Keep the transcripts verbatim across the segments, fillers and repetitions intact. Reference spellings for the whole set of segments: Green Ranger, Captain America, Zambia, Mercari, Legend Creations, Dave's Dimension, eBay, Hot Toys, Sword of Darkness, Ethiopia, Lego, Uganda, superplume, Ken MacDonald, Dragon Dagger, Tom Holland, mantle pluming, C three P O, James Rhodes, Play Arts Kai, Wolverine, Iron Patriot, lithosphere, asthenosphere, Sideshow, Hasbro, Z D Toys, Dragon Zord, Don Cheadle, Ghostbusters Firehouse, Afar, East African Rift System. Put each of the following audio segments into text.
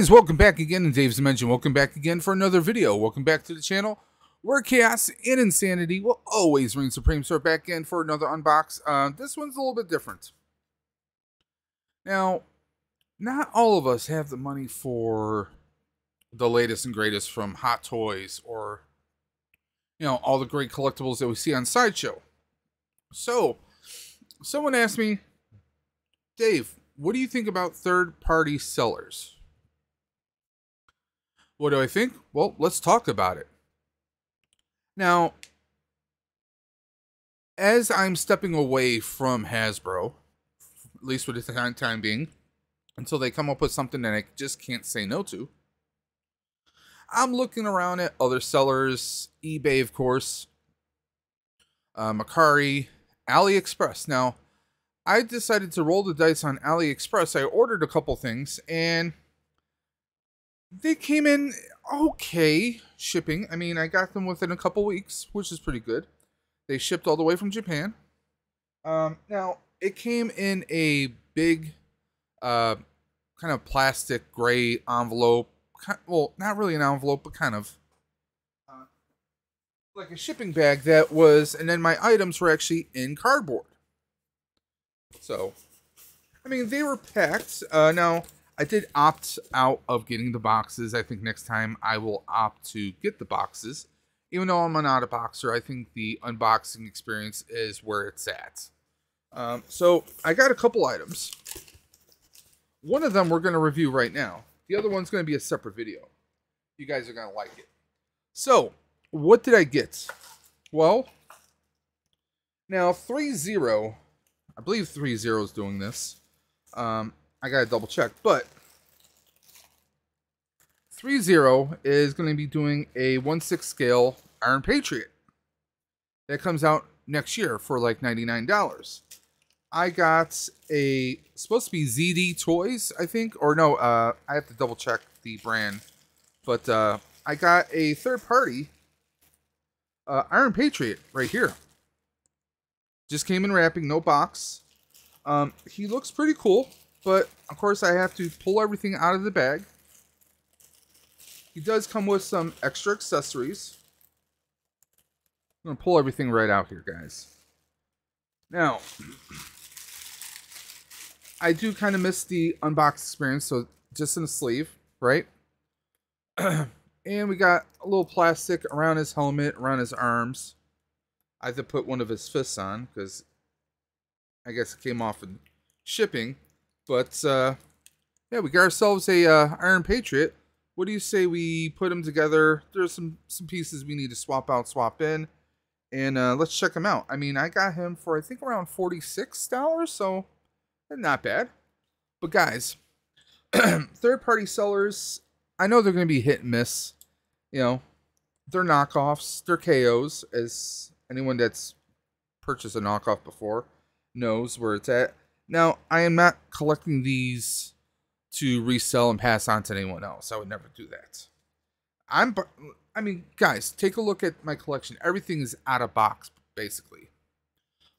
guys, welcome back again to Dave's Dimension. Welcome back again for another video. Welcome back to the channel where chaos and insanity will always reign supreme. So we're back in for another unbox. Uh, this one's a little bit different. Now, not all of us have the money for the latest and greatest from Hot Toys or, you know, all the great collectibles that we see on Sideshow. So, someone asked me, Dave, what do you think about third-party sellers? What do I think? Well, let's talk about it. Now, as I'm stepping away from Hasbro, at least for the time being, until they come up with something that I just can't say no to, I'm looking around at other sellers, eBay, of course, uh, Mercari, AliExpress. Now, I decided to roll the dice on AliExpress. I ordered a couple things, and they came in okay shipping. I mean, I got them within a couple weeks, which is pretty good. They shipped all the way from Japan. Um, now, it came in a big uh, kind of plastic gray envelope. Well, not really an envelope, but kind of uh, like a shipping bag that was, and then my items were actually in cardboard. So, I mean, they were packed. Uh, now, I did opt out of getting the boxes. I think next time I will opt to get the boxes. Even though I'm not a boxer, I think the unboxing experience is where it's at. Um, so, I got a couple items. One of them we're going to review right now. The other one's going to be a separate video. You guys are going to like it. So, what did I get? Well, now three zero... I believe three zero is doing this. Um, I gotta double check, but three zero is going to be doing a one sixth scale Iron Patriot that comes out next year for like ninety-nine dollars. I got a supposed to be Z D Toys, I think, or no, uh, I have to double check the brand, but uh, I got a third party uh, Iron Patriot right here. Just came in wrapping, no box. Um, he looks pretty cool, but of course I have to pull everything out of the bag. He does come with some extra accessories. I'm gonna pull everything right out here, guys. Now, I do kind of miss the unbox experience, so just in the sleeve, right? And we got a little plastic around his helmet, around his arms. I had to put one of his fists on because I guess it came off in shipping. But, uh, yeah, we got ourselves a uh, Iron Patriot. What do you say we put them together? There's some, some pieces we need to swap out, swap in. And uh, let's check him out. I mean, I got him for, I think, around forty-six dollars, so not bad. But, guys, third-party sellers, I know they're going to be hit and miss. You know, they're knockoffs, they're K Os, as anyone that's purchased a knockoff before knows where it's at. Now, I am not collecting these to resell and pass on to anyone else. I would never do that. I'm, I mean, guys, take a look at my collection. Everything is out of box, basically.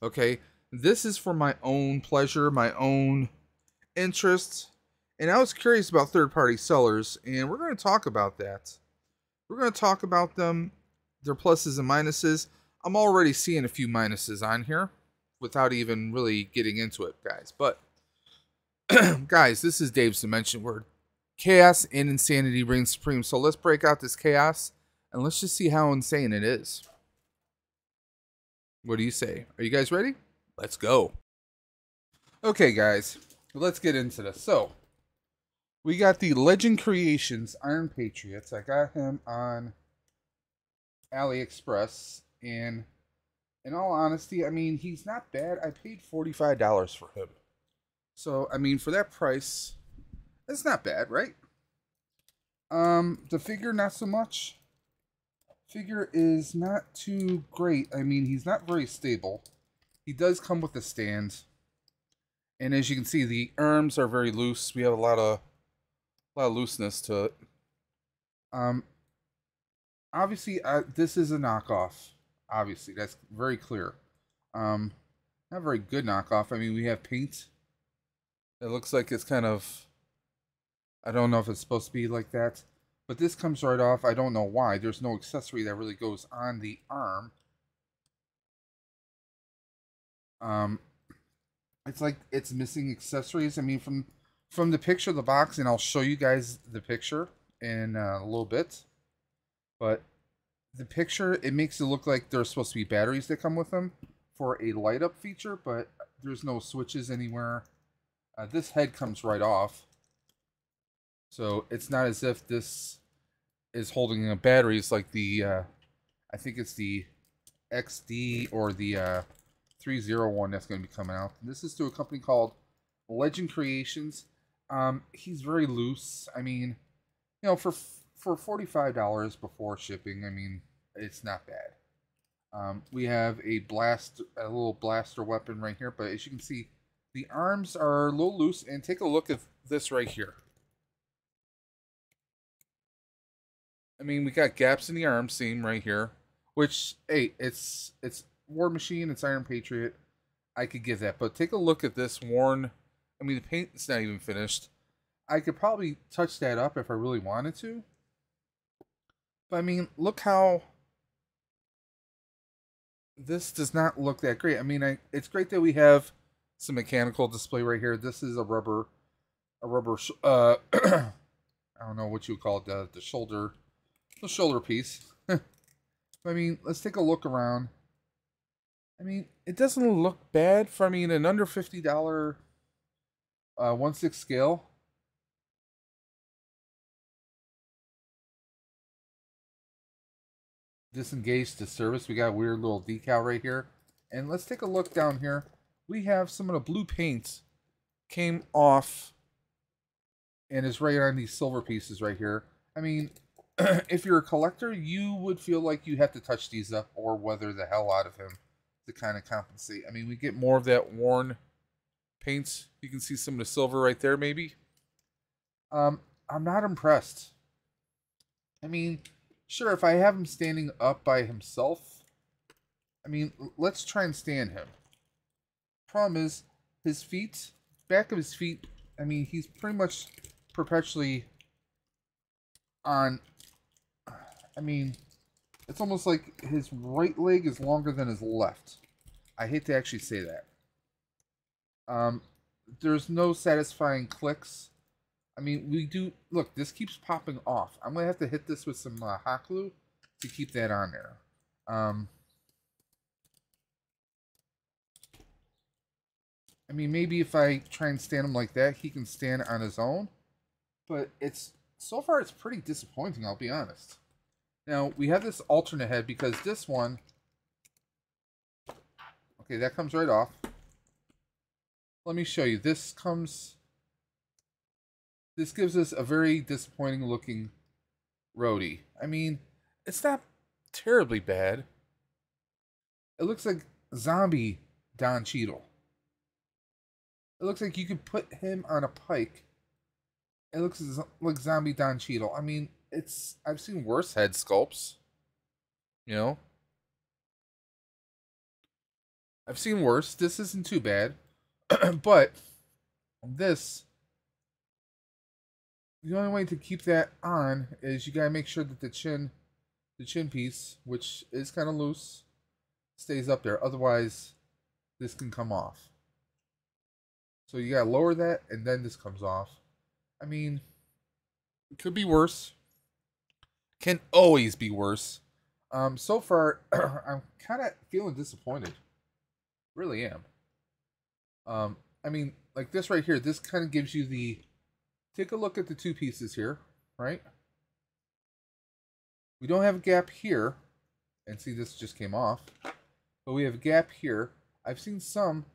Okay? This is for my own pleasure, my own interest. And I was curious about third-party sellers, and we're going to talk about that. We're going to talk about them, their pluses and minuses. I'm already seeing a few minuses on here without even really getting into it, guys. But, guys, this is Dave's Dimension where chaos and insanity reign supreme. So let's break out this chaos and let's just see how insane it is. What do you say? Are you guys ready? Let's go. Okay, guys, let's get into this. So, we got the Legend Creations Iron Patriots. I got him on AliExpress. And in all honesty, I mean, he's not bad. I paid forty-five dollars for him. So, I mean, for that price, it's not bad, right? Um, the figure, not so much. Figure is not too great. I mean, he's not very stable. He does come with a stand. And as you can see, the arms are very loose. We have a lot of, a lot of looseness to it. Um, obviously, uh, this is a knockoff. Obviously, that's very clear. Um, not very good knockoff. I mean, we have paint. It looks like it's kind of I don't know if it's supposed to be like that, but this comes right off. I don't know why. There's no accessory that really goes on the arm. Um, it's like it's missing accessories. I mean, from from the picture of the box, and I'll show you guys the picture in a little bit. But the picture, it makes it look like there's supposed to be batteries that come with them for a light up feature, but there's no switches anywhere. Uh, this head comes right off. So it's not as if this is holding a battery. It's like the, uh, I think it's the X D or the uh, three oh one that's going to be coming out. This is to a company called Legend Creations. Um, he's very loose. I mean, you know, for for forty-five dollars before shipping, I mean, it's not bad. Um, we have a blast, a little blaster weapon right here. But as you can see, the arms are a little loose. And take a look at this right here. I mean, we got gaps in the arm seam right here, which, hey, it's it's War Machine, it's Iron Patriot. I could give that, but take a look at this worn. I mean, the paint's not even finished. I could probably touch that up if I really wanted to. But, I mean, look how this does not look that great. I mean, I, it's great that we have some mechanical display right here. This is a rubber, a rubber, sh uh, I don't know what you would call it, the, the shoulder. The shoulder piece. I mean, let's take a look around. I mean, it doesn't look bad for, I mean, an under fifty dollar uh, one sixth scale. Disengage the service. We got a weird little decal right here. And let's take a look down here. We have some of the blue paint came off and is right on these silver pieces right here. I mean, if you're a collector, you would feel like you have to touch these up or weather the hell out of him to kind of compensate. I mean, we get more of that worn paint. You can see some of the silver right there, maybe. Um, I'm not impressed. I mean, sure, if I have him standing up by himself, I mean, let's try and stand him. Problem is, his feet, back of his feet, I mean, he's pretty much perpetually on... I mean, it's almost like his right leg is longer than his left. I hate to actually say that. Um, there's no satisfying clicks. I mean, we do... Look, this keeps popping off. I'm going to have to hit this with some uh, hot glue to keep that on there. Um, I mean, maybe if I try and stand him like that, he can stand on his own. But it's... So far, it's pretty disappointing, I'll be honest. Now, we have this alternate head because this one... Okay, that comes right off. Let me show you. This comes... This gives us a very disappointing looking roadie. I mean, it's not terribly bad. It looks like zombie Don Cheadle. It looks like you could put him on a pike. It looks like zombie Don Cheadle. I mean... It's, I've seen worse head sculpts, you know, I've seen worse. This isn't too bad, but this, the only way to keep that on is you got to make sure that the chin, the chin piece, which is kind of loose, stays up there. Otherwise this can come off. So you got to lower that and then this comes off. I mean, it could be worse. Can always be worse. Um, so far, I'm kind of feeling disappointed. Really am. Um, I mean, like this right here, this kind of gives you the... Take a look at the two pieces here, right? We don't have a gap here. And see, this just came off. But we have a gap here. I've seen some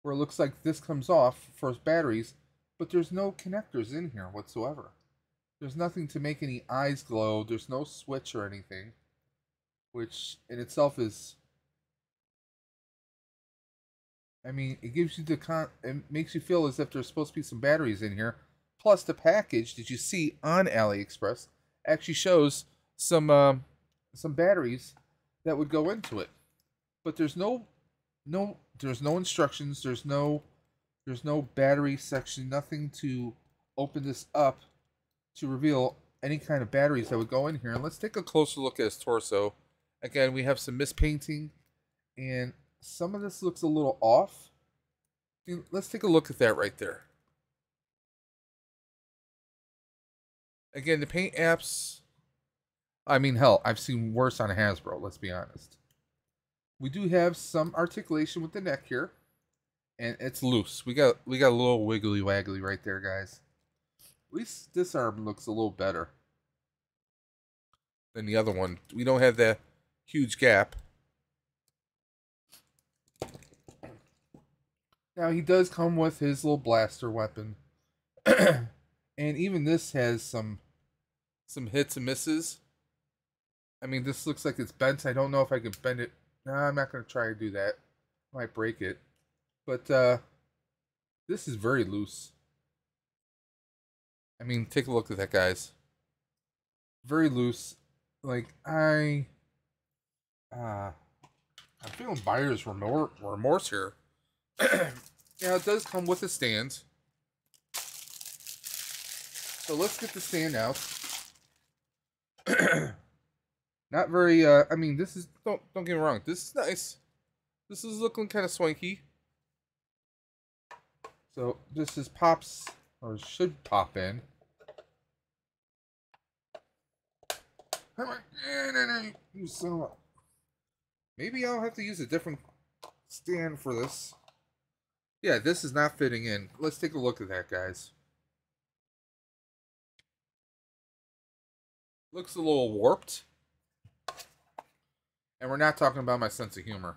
where it looks like this comes off for batteries, but there's no connectors in here whatsoever. There's nothing to make any eyes glow. There's no switch or anything, which in itself is... I mean, it gives you the con... It makes you feel as if there's supposed to be some batteries in here. Plus, the package that you see on AliExpress actually shows some um, some batteries that would go into it. But there's no no there's no instructions. There's no there's no battery section. Nothing to open this up to reveal any kind of batteries that would go in here. And let's take a closer look at his torso. Again, we have some mispainting, and some of this looks a little off. Let's take a look at that right there. Again, the paint apps, I mean, hell, I've seen worse on Hasbro, let's be honest. We do have some articulation with the neck here, and it's loose. We got we got a little wiggly waggly right there, guys. At least this arm looks a little better than the other one. We don't have that huge gap. Now, he does come with his little blaster weapon. And even this has some some hits and misses. I mean, this looks like it's bent. I don't know if I could bend it. No, I'm not going to try to do that. I might break it. But uh, this is very loose. I mean, take a look at that, guys. Very loose. Like, I... Uh, I'm feeling buyer's remor remorse here. Now, it does come with a stand. So let's get the stand out. Not very, uh, I mean, this is, don't, don't get me wrong, this is nice. This is looking kind of swanky. So this just pops, or should pop in. Maybe I'll have to use a different stand for this. Yeah, this is not fitting in. Let's take a look at that, guys. Looks a little warped. And we're not talking about my sense of humor.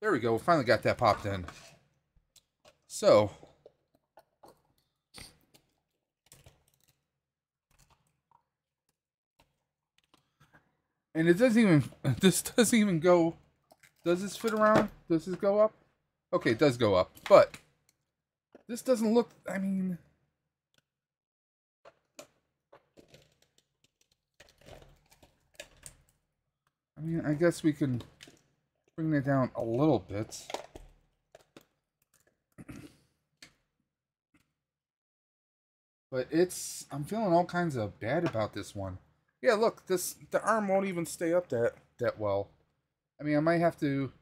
There we go. We finally got that popped in. So, and it doesn't even, this doesn't even go, does this fit around? Does this go up? Okay, it does go up, but this doesn't look, I mean, I mean, I guess we can bring that down a little bit. But it's, I'm feeling all kinds of bad about this one. Yeah, look, this, the arm won't even stay up that, that well. I mean, I might have to.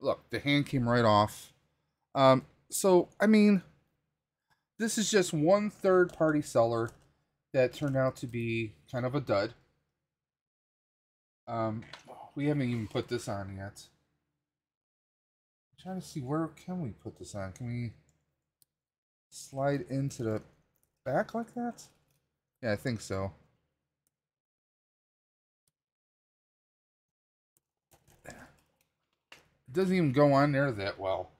Look, the hand came right off. Um, so, I mean, this is just one third-party seller that turned out to be kind of a dud. Um, we haven't even put this on yet. I'm trying to see, where can we put this on? Can we slide into the back like that? Yeah, I think so. Doesn't even go on there that well.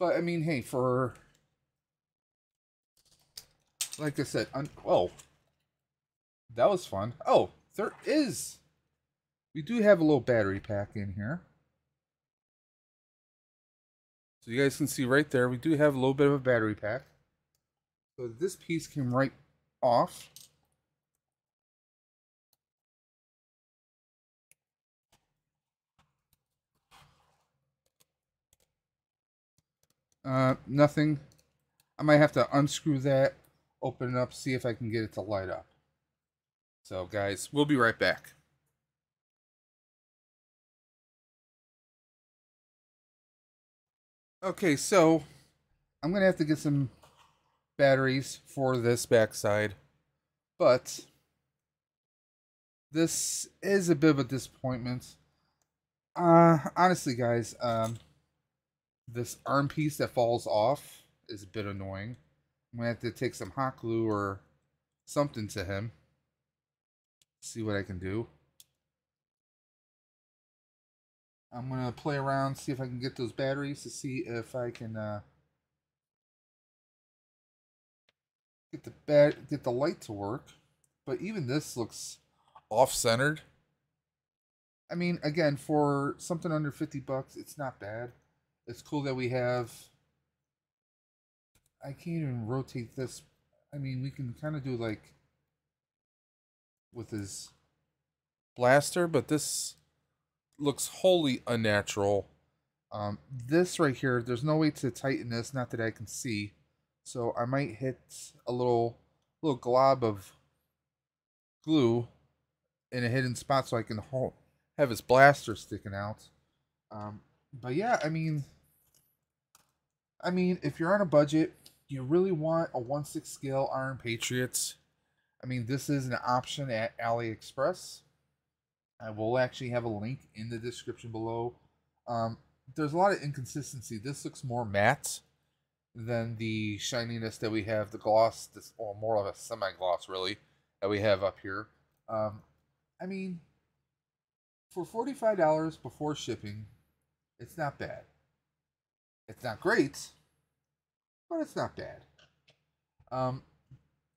But I mean, hey, for, like I said, un oh, that was fun. Oh, there is, we do have a little battery pack in here. So you guys can see right there, we do have a little bit of a battery pack. So this piece came right off. Uh, nothing. I might have to unscrew that, open it up, see if I can get it to light up. So, guys, we'll be right back. Okay, so I'm going to have to get some batteries for this backside, but this is a bit of a disappointment. Uh, honestly, guys, um... this arm piece that falls off is a bit annoying. I'm going to have to take some hot glue or something to him. See what I can do. I'm going to play around, see if I can get those batteries to see if I can uh, get the bat get the light to work. But even this looks off-centered. I mean, again, for something under fifty bucks, it's not bad. It's cool that we have, I can't even rotate this. I mean, we can kind of do like with his blaster, but this looks wholly unnatural. Um, this right here, there's no way to tighten this, not that I can see. So I might hit a little little glob of glue in a hidden spot so I can hold, have his blaster sticking out. Um, but yeah, I mean, I mean, if you're on a budget, you really want a one sixth scale Iron Patriots. I mean, this is an option at AliExpress. I will actually have a link in the description below. Um, there's a lot of inconsistency. This looks more matte than the shininess that we have, the gloss, this, or more of a semi-gloss, really, that we have up here. Um, I mean, for forty-five dollars before shipping, it's not bad. It's not great, but it's not bad. Um,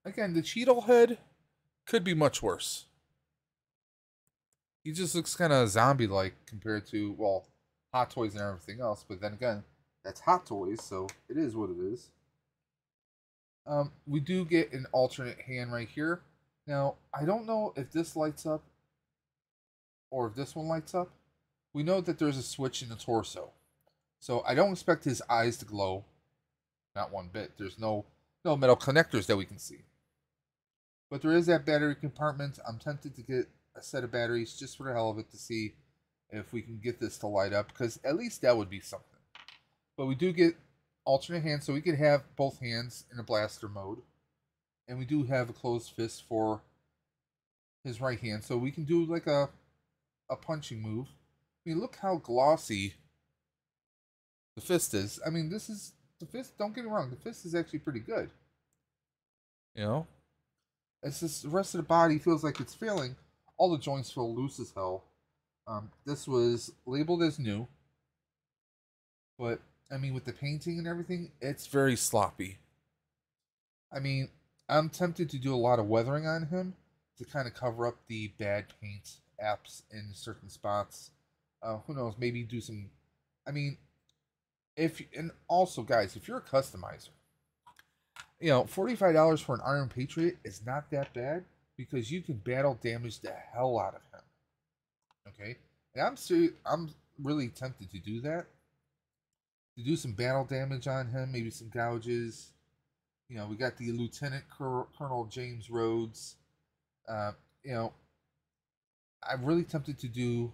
again, the Cheadle head could be much worse. He just looks kind of zombie-like compared to, well, Hot Toys and everything else. But then again, that's Hot Toys, so it is what it is. Um, we do get an alternate hand right here. Now, I don't know if this lights up or if this one lights up. We know that there's a switch in the torso. So I don't expect his eyes to glow. Not one bit. There's no, no metal connectors that we can see. But there is that battery compartment. I'm tempted to get a set of batteries just for the hell of it to see if we can get this to light up, because at least that would be something. But we do get alternate hands, so we could have both hands in a blaster mode. And we do have a closed fist for his right hand, so we can do like a, a punching move. I mean, look how glossy the fist is. I mean, this is, the fist, don't get me wrong, the fist is actually pretty good. You know? It's just the rest of the body feels like it's failing. All the joints feel loose as hell. Um, this was labeled as new. But, I mean, with the painting and everything, it's very sloppy. I mean, I'm tempted to do a lot of weathering on him to kind of cover up the bad paint apps in certain spots. Uh, who knows, maybe do some... I mean, if and also, guys, if you're a customizer, you know, forty-five dollars for an Iron Patriot is not that bad, because you can battle damage the hell out of him. Okay? And I'm serious, I'm really tempted to do that. To do some battle damage on him, maybe some gouges. You know, we got the Lieutenant Colonel James Rhodes. Uh, you know, I'm really tempted to do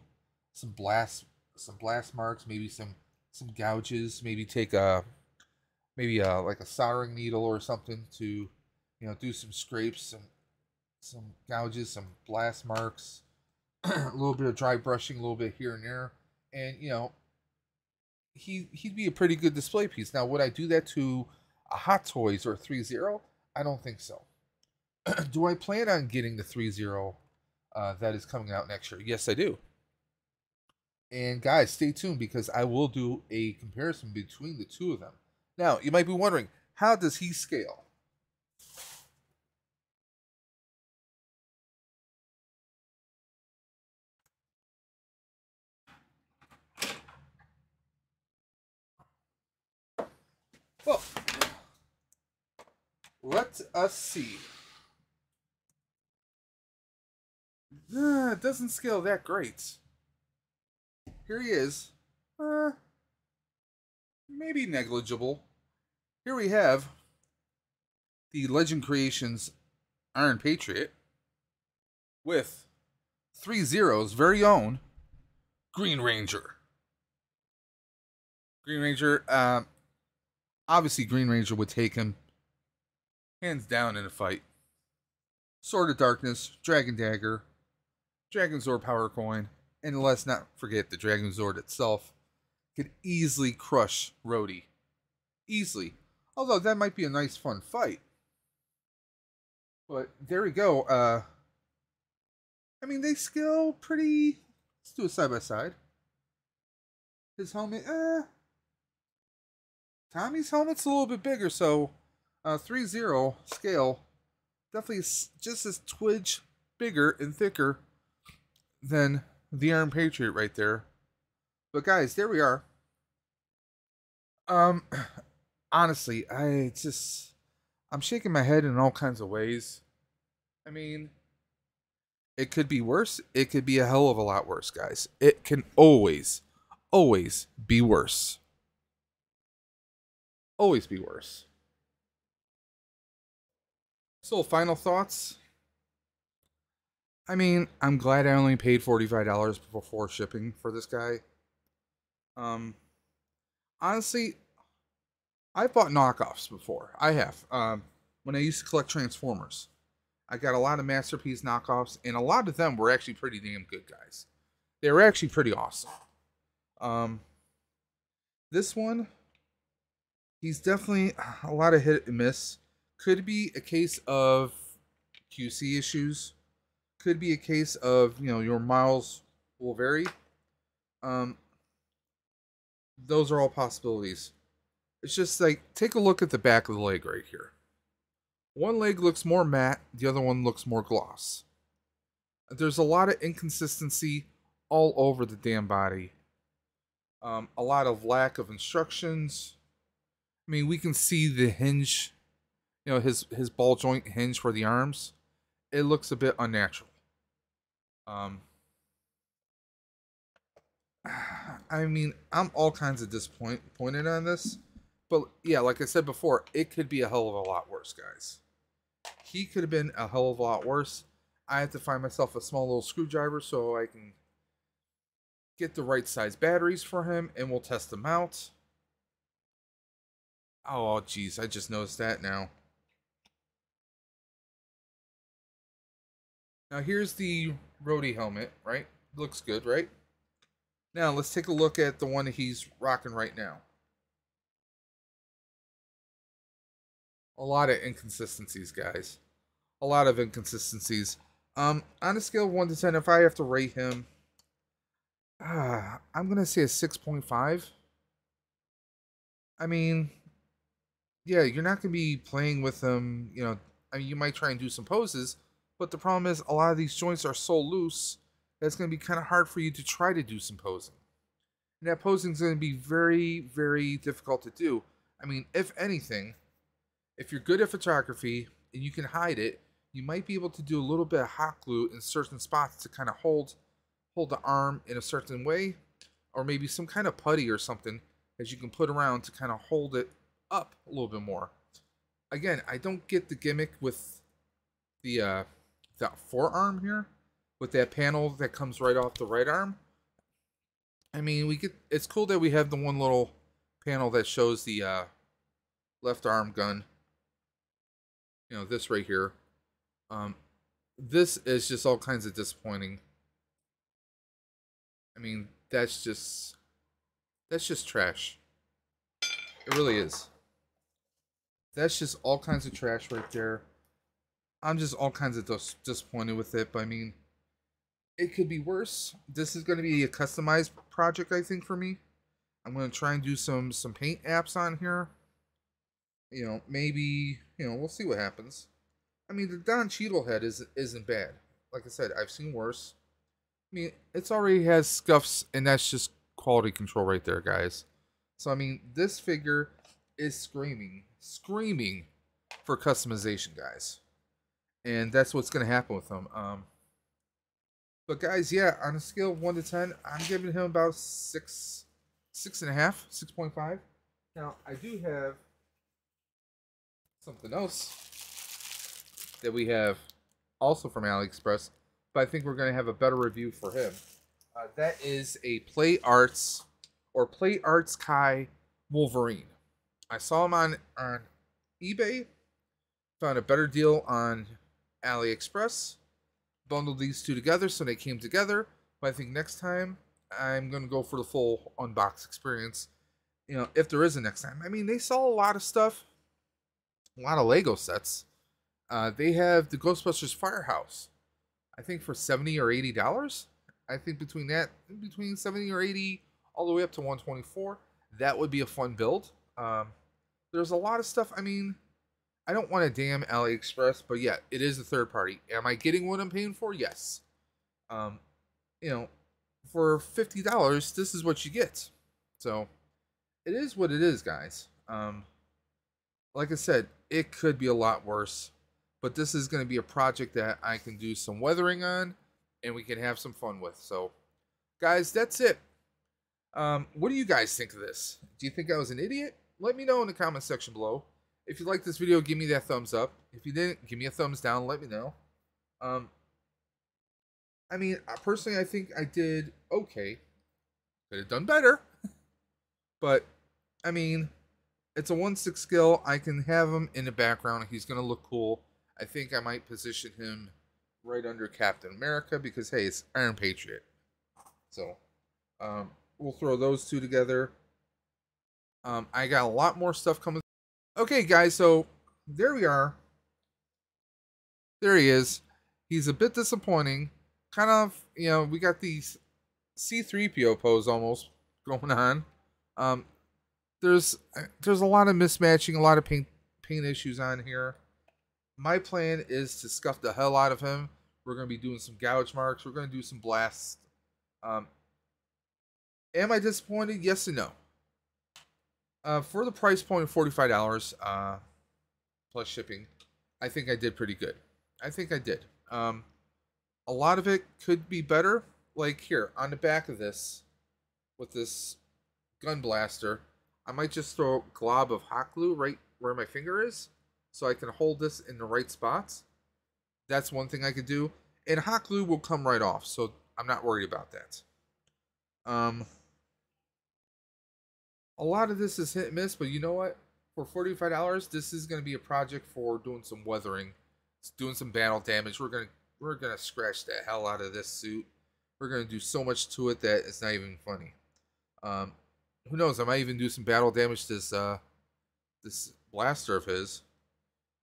some blast, some blast marks, maybe some some gouges, maybe take a maybe a, like a soldering needle or something to, you know, do some scrapes, some some gouges, some blast marks, a little bit of dry brushing, a little bit here and there, and you know, he he'd be a pretty good display piece. Now, would I do that to a Hot Toys or a three zero? I don't think so. Do I plan on getting the three zero uh, that is coming out next year? Yes, I do. And guys, stay tuned, because I will do a comparison between the two of them. Now, you might be wondering, how does he scale? Well, let us see. Uh, it doesn't scale that great. Here he is. Uh, maybe negligible. Here we have the Legend Creations Iron Patriot with three zero's very own Green Ranger. Green Ranger, uh, obviously Green Ranger would take him hands down in a fight. Sword of Darkness, Dragon Dagger, Dragon Zord Power Coin, and let's not forget the Dragon Zord itself could easily crush Rhodey. Easily. Although that might be a nice fun fight. But there we go. Uh, I mean, they scale pretty... Let's do a side-by-side. His helmet... Uh, Tommy's helmet's a little bit bigger, so... Uh, three zero scale. Definitely just as twidge bigger and thicker than... the Iron Patriot right there. But guys, there we are. Um, honestly, I just... I'm shaking my head in all kinds of ways. I mean, It could be worse. It could be a hell of a lot worse, guys. It can always, always be worse. Always be worse. So, final thoughts. I mean, I'm glad I only paid forty-five dollars before shipping for this guy. Um, honestly, I've bought knockoffs before. I have. Um, when I used to collect Transformers, I got a lot of Masterpiece knockoffs, and a lot of them were actually pretty damn good, guys. They were actually pretty awesome. Um, this one, he's definitely a lot of hit and miss. Could be a case of Q C issues. Could be a case of, you know, your miles will vary. Um, those are all possibilities. It's just like, take a look at the back of the leg right here. One leg looks more matte. The other one looks more gloss. There's a lot of inconsistency all over the damn body. Um, a lot of lack of instructions. I mean, we can see the hinge. You know, his, his ball joint hinge for the arms. It looks a bit unnatural. Um, I mean, I'm all kinds of disappointed on this. But, yeah, like I said before, it could be a hell of a lot worse, guys. He could have been a hell of a lot worse. I have to find myself a small little screwdriver so I can get the right size batteries for him, and we'll test them out. Oh, jeez, I just noticed that now. Now, here's the roadie helmet, right? Looks good, right? Now, let's take a look at the one that he's rocking right now. A lot of inconsistencies, guys. A lot of inconsistencies. Um, on a scale of one to ten, if I have to rate him, uh, I'm going to say a six point five. I mean, yeah, you're not going to be playing with him. You know, I mean, you might try and do some poses. But the problem is a lot of these joints are so loose that it's going to be kind of hard for you to try to do some posing. And that posing is going to be very, very difficult to do. I mean, if anything, if you're good at photography and you can hide it, you might be able to do a little bit of hot glue in certain spots to kind of hold, hold the arm in a certain way. Or maybe some kind of putty or something that you can put around to kind of hold it up a little bit more. Again, I don't get the gimmick with the... Uh, that forearm here with that panel that comes right off the right arm. I mean, we get, it's cool that we have the one little panel that shows the uh, left arm gun, you know, this right here. Um, this is just all kinds of disappointing. I mean, that's just, that's just trash. It really is. That's just all kinds of trash right there. I'm just all kinds of dis disappointed with it, but I mean, it could be worse. This is going to be a customized project, I think, for me. I'm going to try and do some some paint apps on here. You know, maybe, you know, we'll see what happens. I mean, the Don Cheadle head is, isn't bad. Like I said, I've seen worse. I mean, it's already has scuffs, and that's just quality control right there, guys. So, I mean, this figure is screaming, screaming for customization, guys. And that's what's going to happen with him. Um, but guys, yeah, on a scale of one to ten, I'm giving him about six, six and a half, six point five. Now, I do have something else that we have also from AliExpress, but I think we're going to have a better review for him. Uh, that is a Play Arts or Play Arts Kai Wolverine. I saw him on, on eBay, found a better deal on AliExpress, bundled these two together so they came together. But I think next time I'm gonna go for the full unbox experience, you know, if there is a next time. I mean, they sell a lot of stuff, a lot of Lego sets. Uh, they have the Ghostbusters Firehouse, I think, for seventy or eighty dollars. I think between that, between seventy or eighty all the way up to one twenty-four, that would be a fun build. Um, there's a lot of stuff. I mean, I don't want to damn AliExpress, but yeah, it is a third party. Am I getting what I'm paying for? Yes. Um, you know, for fifty dollars, this is what you get. So, it is what it is, guys. Um, like I said, it could be a lot worse, but this is going to be a project that I can do some weathering on, and we can have some fun with. So, guys, that's it. Um, what do you guys think of this? Do you think I was an idiot? Let me know in the comment section below. If you liked this video, give me that thumbs up. If you didn't, give me a thumbs down. Let me know. Um, I mean, personally, I think I did okay. Could have done better. But, I mean, it's a one six skill. I can have him in the background. He's going to look cool. I think I might position him right under Captain America because, hey, it's Iron Patriot. So, um, we'll throw those two together. Um, I got a lot more stuff coming. Okay, guys, so there we are. There he is. He's a bit disappointing. Kind of, you know, we got these C three P O pose almost going on. Um, there's there's a lot of mismatching, a lot of paint, paint issues on here. My plan is to scuff the hell out of him. We're going to be doing some gouge marks. We're going to do some blasts. Um, am I disappointed? Yes and no. Uh, for the price point of forty-five dollars uh, plus shipping, I think I did pretty good. I think I did. Um, a lot of it could be better. Like here, on the back of this, with this gun blaster, I might just throw a glob of hot glue right where my finger is, so I can hold this in the right spots. That's one thing I could do. And hot glue will come right off, so I'm not worried about that. Um, a lot of this is hit and miss, but you know what? For forty-five dollars, this is going to be a project for doing some weathering, doing some battle damage. We're gonna we're gonna scratch the hell out of this suit. We're gonna do so much to it that it's not even funny. Um, who knows? I might even do some battle damage to this uh, this blaster of his.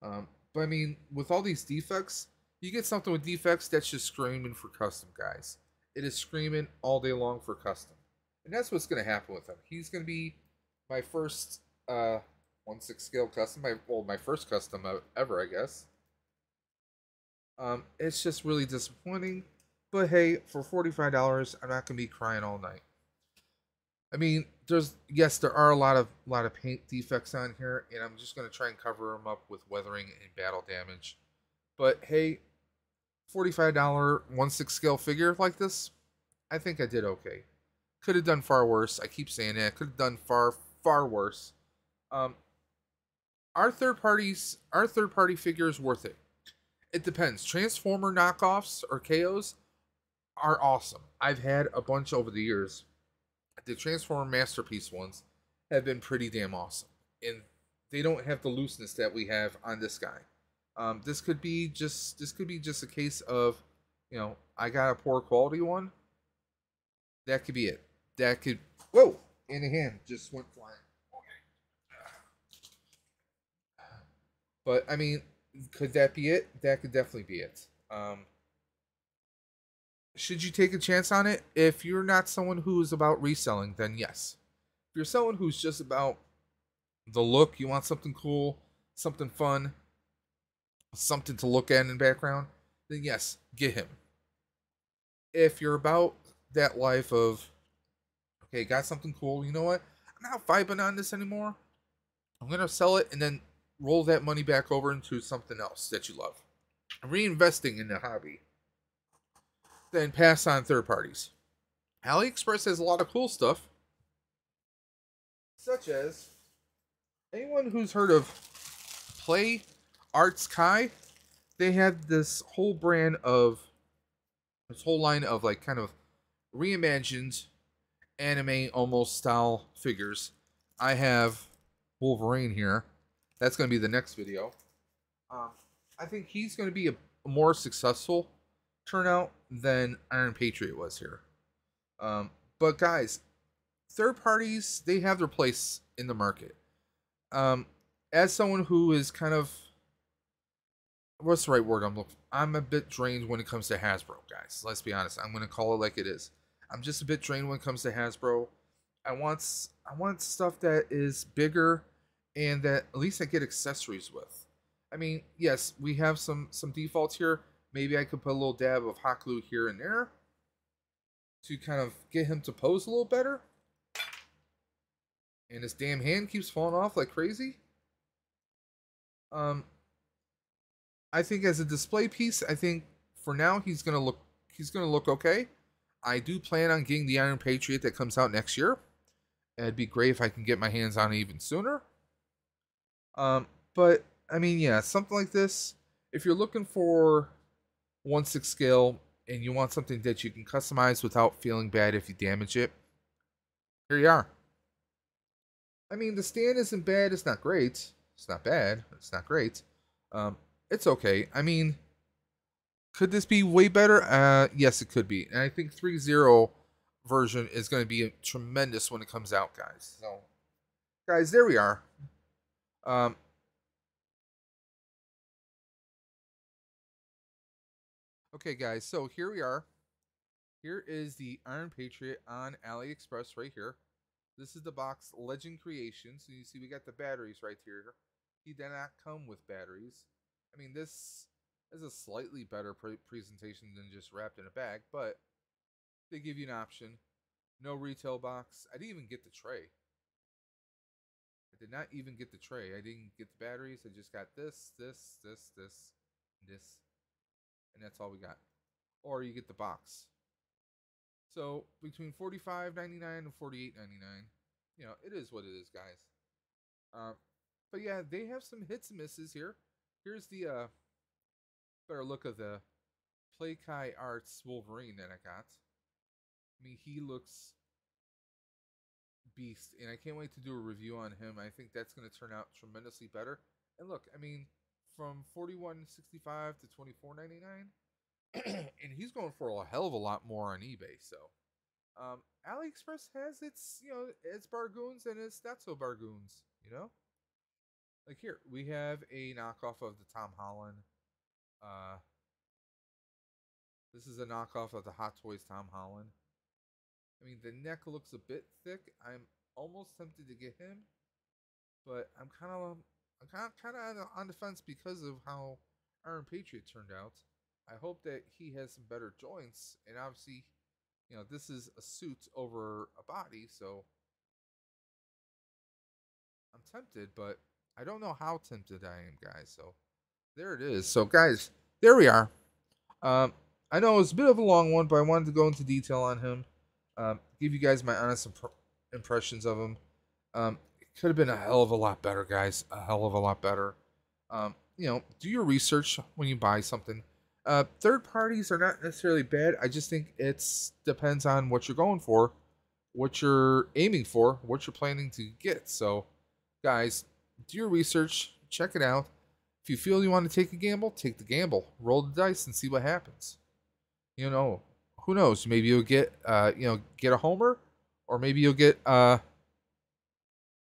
Um, but I mean, with all these defects, you get something with defects that's just screaming for custom, guys. It is screaming all day long for custom. And that's what's going to happen with him. He's going to be my first uh, one sixth scale custom. My, well, my first custom ever, I guess. Um, it's just really disappointing. But hey, for forty-five dollars, I'm not going to be crying all night. I mean, there's yes, there are a lot of lot of paint defects on here, and I'm just gonna try and cover them up with weathering and battle damage. But hey, forty-five dollar one sixth scale figure like this, I think I did okay. Could have done far worse. I keep saying that. Could have done far far worse. Um, our third parties, our third party figure is worth it. It depends. Transformer knockoffs or K Os are awesome. I've had a bunch over the years. The Transformer Masterpiece ones have been pretty damn awesome. And they don't have the looseness that we have on this guy. Um, this could be just this could be just a case of, you know, I got a poor quality one. That could be it. That could... Whoa! And a hand just went flying. Okay. But, I mean, could that be it? That could definitely be it. Um... Should you take a chance on it? If you're not someone who's about reselling, then yes. If you're someone who's just about the look, you want something cool, something fun, something to look at in the background, then yes, get him. If you're about that life of, okay, got something cool, you know what? I'm not vibing on this anymore. I'm going to sell it and then roll that money back over into something else that you love. I'm reinvesting in the hobby. Then pass on third parties. AliExpress has a lot of cool stuff, such as anyone who's heard of Play Arts Kai. They had this whole brand of this whole line of like kind of reimagined anime almost style figures. I have Wolverine here. That's going to be the next video. Um, I think he's going to be a more successful turnout than Iron Patriot was here. Um, but guys, third parties, they have their place in the market. Um, as someone who is kind of, what's the right word I'm looking for? I'm a bit drained when it comes to Hasbro, guys. Let's be honest. I'm going to call it like it is. I'm just a bit drained when it comes to Hasbro. I want, I want stuff that is bigger and that at least I get accessories with. I mean, yes, we have some, some defaults here. Maybe I could put a little dab of hot glue here and there to kind of get him to pose a little better. And his damn hand keeps falling off like crazy. Um, I think as a display piece, I think for now he's gonna look he's going to look okay. I do plan on getting the Iron Patriot that comes out next year. It'd be great if I can get my hands on it even sooner. Um, but, I mean, yeah, something like this. If you're looking for one sixth scale and you want something that you can customize without feeling bad if you damage it, here you are. I mean, the stand isn't bad. It's not great. It's not bad. It's not great. Um, it's okay. I mean, could this be way better? Uh, yes, it could be. And I think three point oh version is going to be tremendous when it comes out, guys. So, guys, there we are. Um, okay, guys, so here we are. Here is the Iron Patriot on AliExpress right here. This is the box Legend Creations. So you see we got the batteries right here. He did not come with batteries. I mean, this is a slightly better pre presentation than just wrapped in a bag, but they give you an option. No retail box. I didn't even get the tray. I did not even get the tray. I didn't get the batteries. I just got this, this, this, this, this, and that's all we got. Or you get the box. So between forty-five ninety-nine and forty-eight ninety-nine, you know, it is what it is, guys. Uh, but yeah, they have some hits and misses here. Here's the uh, better look of the Play Kai Arts Wolverine that I got. I mean, he looks beast, and I can't wait to do a review on him. I think that's going to turn out tremendously better. And look, I mean, from forty-one sixty-five to twenty-four ninety-nine. And he's going for a hell of a lot more on eBay. So, um, AliExpress has its, you know, its bargains and its not so bargains, you know, like here, we have a knockoff of the Tom Holland. Uh, this is a knockoff of the Hot Toys Tom Holland. I mean, the neck looks a bit thick. I'm almost tempted to get him, but I'm kind of, I'm kind of, kind of on the fence because of how Iron Patriot turned out. I hope that he has some better joints, and obviously, you know, this is a suit over a body, so I'm tempted, but I don't know how tempted I am, guys, so there it is. So, guys, there we are. Um, I know it was a bit of a long one, but I wanted to go into detail on him, um, give you guys my honest imp impressions of him. Um, it could have been a hell of a lot better, guys, a hell of a lot better. Um, you know, do your research when you buy something. Uh, third parties are not necessarily bad. I just think it's depends on what you're going for, what you're aiming for, what you're planning to get. So, guys, do your research, check it out. If you feel you want to take a gamble, take the gamble. Roll the dice and see what happens. You know, who knows? Maybe you'll get, uh, you know, get a homer, or maybe you'll get a uh,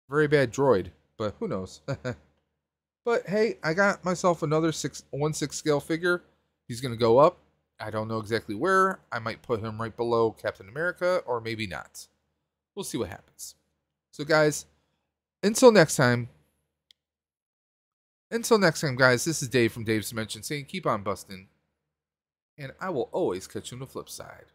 very bad droid. But who knows? But hey, I got myself another six one six scale figure. He's going to go up. I don't know exactly where. I might put him right below Captain America, or maybe not. We'll see what happens. So, guys, until next time, until next time, guys, this is Dave from Dave's Dimension saying keep on busting, and I will always catch you on the flip side.